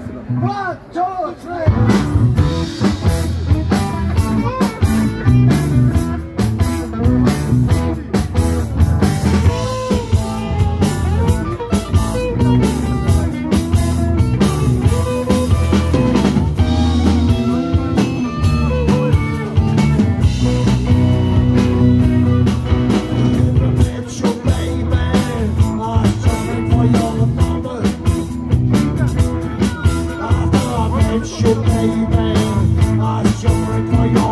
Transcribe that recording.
Baby, I show it for you.